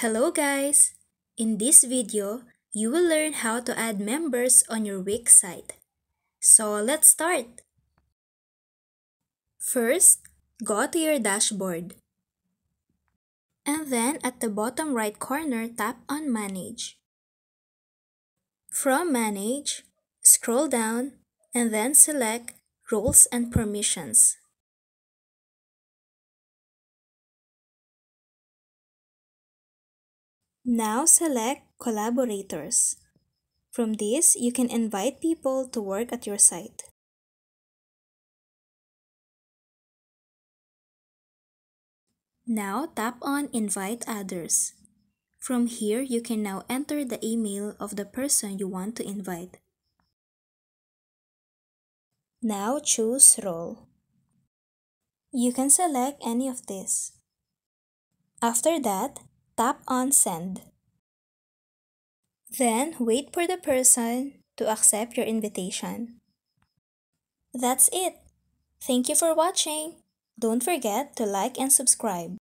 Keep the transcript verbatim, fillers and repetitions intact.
Hello guys! In this video, you will learn how to add members on your Wix site. So let's start! First, go to your dashboard. And then at the bottom right corner, tap on Manage. From Manage, scroll down and then select Roles and Permissions. Now select Collaborators. From this, you can invite people to work at your site. Now tap on Invite Others. From here, you can now enter the email of the person you want to invite. Now choose Role. You can select any of these. After that, tap on Send. Then wait for the person to accept your invitation. That's it! Thank you for watching! Don't forget to like and subscribe.